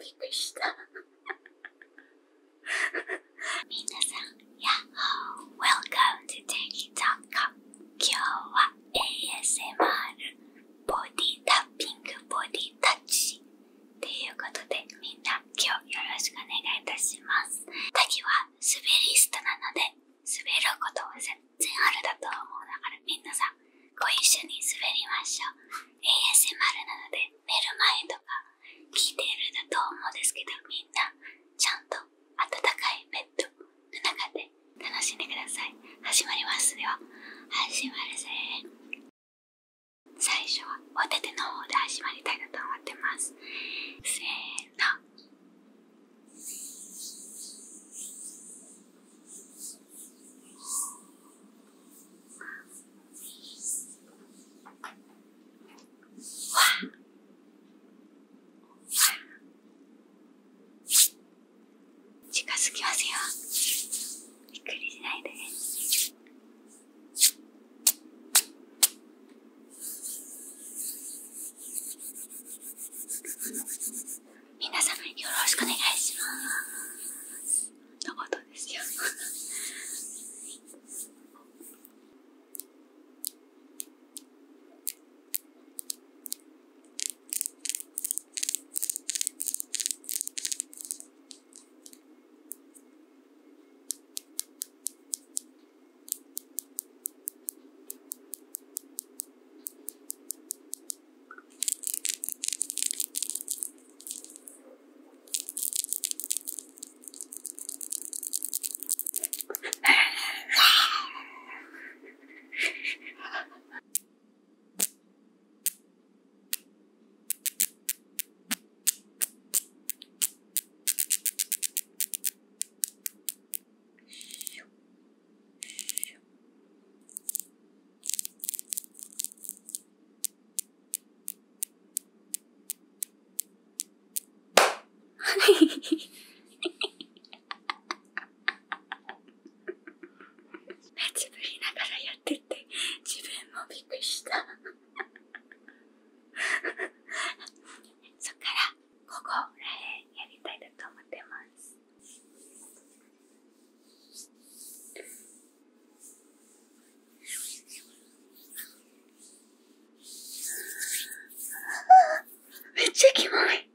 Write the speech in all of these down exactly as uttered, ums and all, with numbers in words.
びっくりしたみなさん、ヤッホー Welcome toテキドットコム。 今日は エーエスエムアール ボディタッピングボディタッチっていうことで、みんな今日よろしくお願いいたします。タキは滑りストなので滑ることは全然あるだと思う。だからみなさんご一緒に滑りましょう。 エーエスエムアール なので寝る前とか聞いているだと思うんですけど、みんなちゃんと暖かいベッドの中で楽しんでください。始まりますよ。始まるぜ。最初はお手手の方で始まりたいなと思ってます。せーの。めっちゃキモい。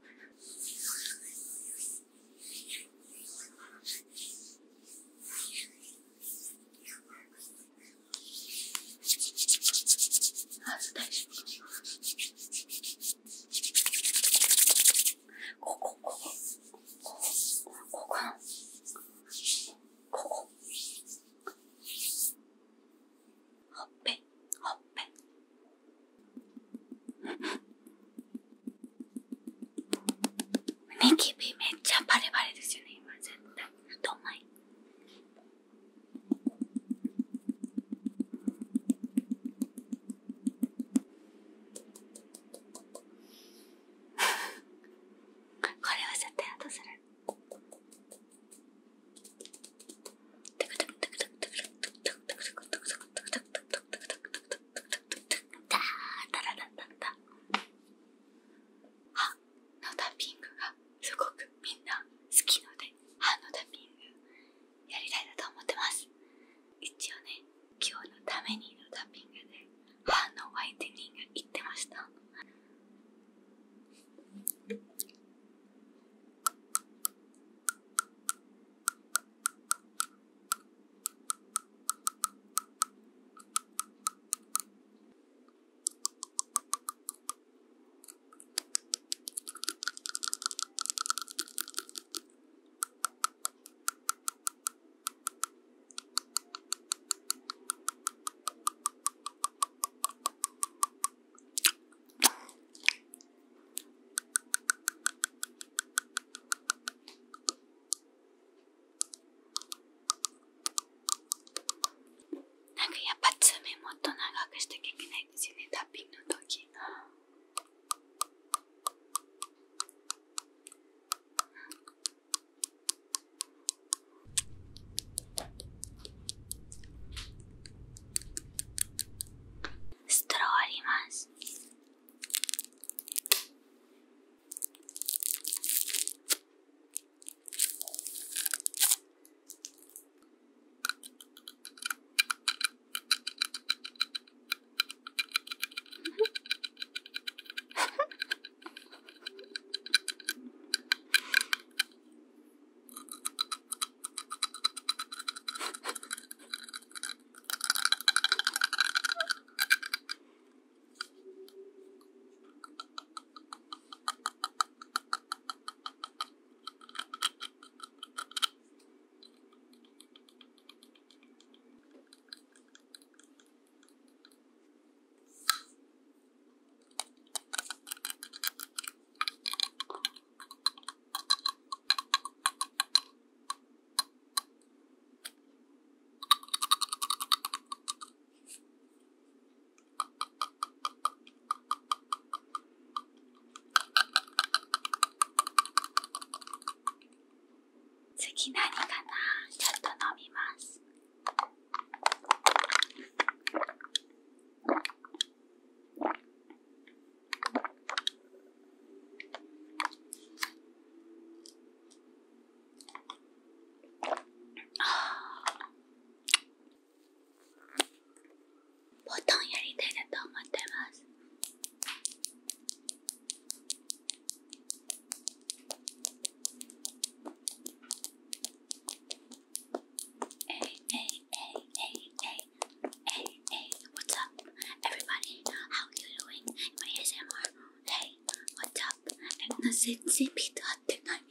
全然ビート合ってない。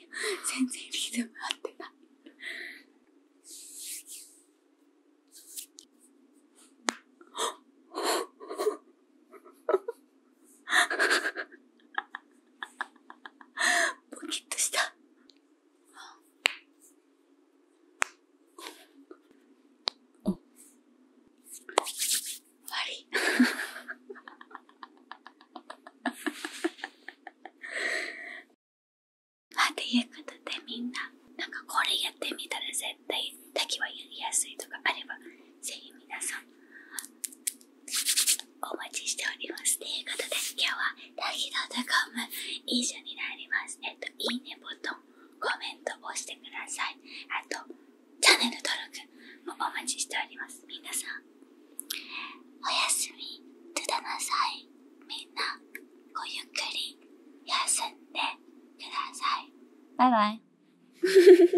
全然リズム合ってない。ポキッとした。お。終わり。まあ、ということでみんな、なんかこれやってみたら絶対滝はやりやすいとかあれば、ぜひ皆さんお待ちしております。ということで今日は滝のドコム以上になります。えっと、いいねボタン、コメント押してください。あと、チャンネル登録もお待ちしております。皆さん、おやすみ、とだなさい。みんな、ごゆっくり休んでください。バイバ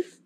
イ。